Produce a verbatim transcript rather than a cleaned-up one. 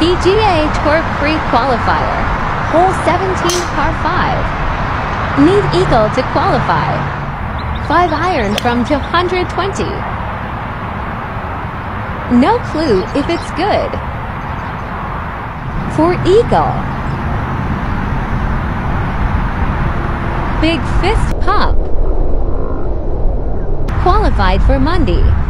P G A Tour Pre-Qualifier, Hole seventeen Par five. Need eagle to qualify. five iron from two hundred twenty. No clue if it's good. For eagle. Big fist pump. Qualified for Monday.